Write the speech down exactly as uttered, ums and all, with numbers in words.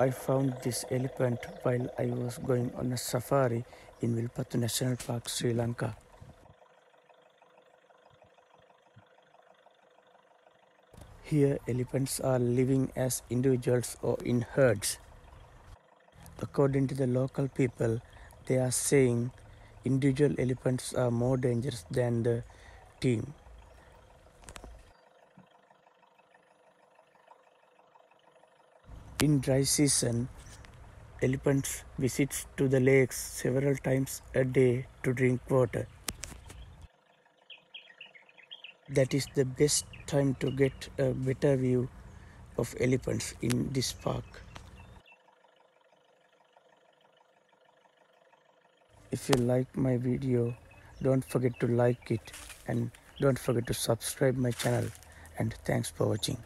I found this elephant while I was going on a safari in Wilpattu National Park, Sri Lanka. Here, elephants are living as individuals or in herds. According to the local people, they are saying individual elephants are more dangerous than the team. In dry season, elephants visit to the lakes several times a day to drink water. That is the best time to get a better view of elephants in this park. If you like my video, don't forget to like it and don't forget to subscribe my channel, and thanks for watching.